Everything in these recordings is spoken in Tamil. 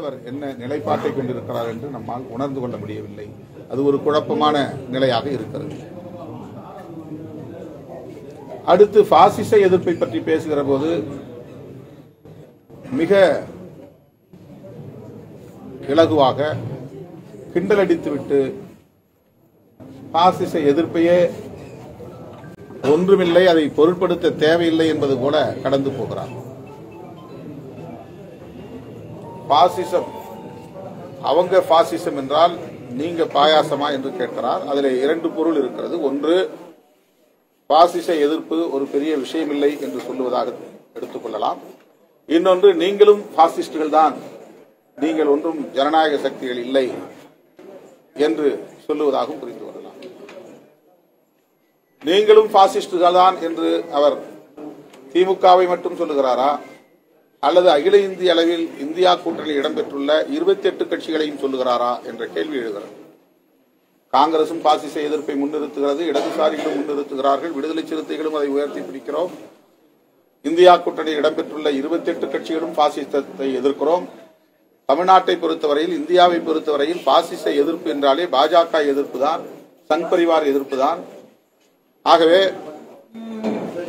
அவர் என்ன நிலைப்பாட்டை கொண்டிருக்கிறார் என்று நம்மால் உணர்ந்து கொள்ள முடியவில்லை. அது ஒரு குழப்பமான நிலையாக இருக்கிறது. அடுத்து பாசிச எதிர்ப்பை பற்றி பேசுகிற போது மிக இலகுவாக கிண்டலடித்துவிட்டு பாசிச எதிர்ப்பையே ஒன்றுமில்லை, அதை பொருட்படுத்த தேவையில்லை என்பது போல கடந்து போகிறார். பாசிசம் அவங்க பாசிசம் என்றால் நீங்க பாயாசமா என்று கேட்கிறார். அதில் இரண்டு பொருள் இருக்கிறது. ஒன்று, பாசிச எதிர்ப்பு ஒரு பெரிய விஷயம் இல்லை என்று சொல்லுவதாக எடுத்துக்கொள்ளலாம். இன்னொன்று, நீங்களும் பாசிஸ்டுகள் தான், நீங்கள் ஒன்றும் ஜனநாயக சக்திகள் இல்லை என்று சொல்லுவதாகவும் புரிந்து கொள்ளலாம். நீங்களும் பாசிஸ்டுகள் தான் என்று அவர் திமுகவை மட்டும் சொல்லுகிறாரா, அல்லது அகில இந்திய அளவில் இந்தியா கூட்டணியில் இடம்பெற்றுள்ள 28 கட்சிகளையும் சொல்லுகிறாரா என்ற கேள்வி எழுகிறது. காங்கிரசும் பாசிச எதிர்ப்பை முன்னிறுத்துகிறது, இடதுசாரிகளும் முன்னிறுத்துகிறார்கள், விடுதலை சிறுத்தைகளும் அதை உயர்த்தி பிடிக்கிறோம். இந்தியா கூட்டணியில் இடம்பெற்றுள்ள 28 கட்சிகளும் பாசிசத்தை எதிர்க்கிறோம். தமிழ்நாட்டை பொறுத்தவரையில், இந்தியாவை பொறுத்தவரையில் பாசிச எதிர்ப்பு என்றாலே பாஜக எதிர்ப்பு தான், சங் பரிவார் எதிர்ப்பு தான். ஆகவே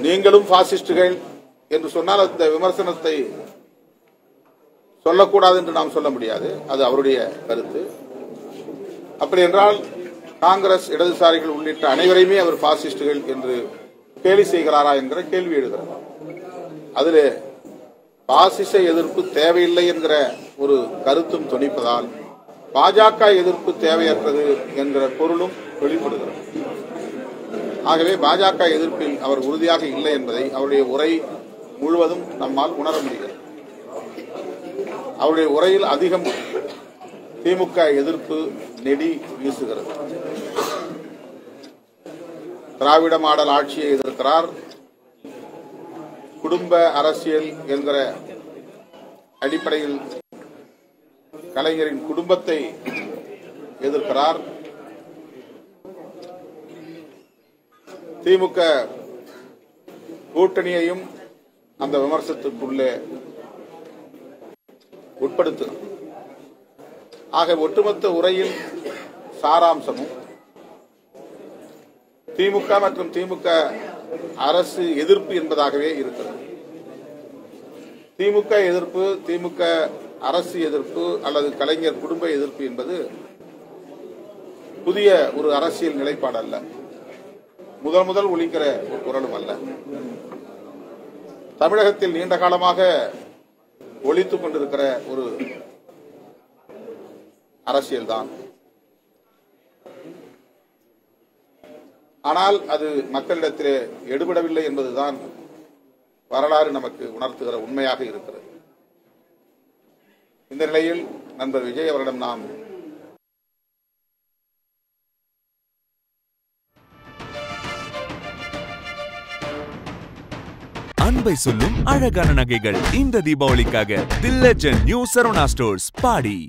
நீங்களும் பாசிஸ்டுகள் என்று சொன்னால் அந்த விமர்சனத்தை சொல்லக்கூடாது என்று நாம் சொல்ல முடியாது. அது அவருடைய கருத்து. அப்படி என்றால் காங்கிரஸ், இடதுசாரிகள் உள்ளிட்ட அனைவரையுமே அவர் பாசிஸ்டுகள் என்று கேலி செய்கிறாரா என்கிற கேள்வி எழுகிறது. அதில் பாசிச எதிர்ப்பு தேவையில்லை என்கிற ஒரு கருத்தும் தொனிப்பதால் பாஜக எதிர்ப்பு தேவையற்றது என்கிற பொருளும் வெளிப்படுகிறது. ஆகவே பாஜக எதிர்ப்பில் அவர் உறுதியாக இல்லை என்பதை அவருடைய உரை முழுவதும் நம்மால் உணர முடிகிறது. அவருடைய உரையில் அதிகம் திமுக எதிர்ப்பு நெடி வீசுகிறது. திராவிட மாடல் ஆட்சியை எதிர்க்கிறார், குடும்ப அரசியல் என்கிற அடிப்படையில் கலைஞரின் குடும்பத்தை எதிர்க்கிறார். திமுக கூட்டணியையும் அந்த விமர்சனத்துக்குள்ளே உட்படுத்தும். ஆக ஒட்டுமொத்த உரையில் சாராம்சமும் திமுக மற்றும் திமுக அரசு எதிர்ப்பு என்பதாகவே இருக்கிறது. திமுக எதிர்ப்பு, திமுக அரசு எதிர்ப்பு அல்லது கலைஞர் குடும்ப எதிர்ப்பு என்பது புதிய ஒரு அரசியல் நிலைப்பாடு அல்ல, முதல் ஒலிக்கிற ஒரு குரலும் அல்ல. தமிழகத்தில் நீண்ட காலமாக ஒலித்துக் கொண்டிருக்கிற ஒரு அரசியல்தான். ஆனால் அது மக்களிடத்திலே எடுபடவில்லை என்பதுதான் வரலாறு நமக்கு உணர்த்துகிற உண்மையாக இருக்கிறது. இந்த நிலையில் நண்பர் விஜய் அவர்களிடம் நாம் அன்பை சொல்லும் அழகான நகைகள் இந்த தீபாவளிக்காக the legend new Saravana stores body.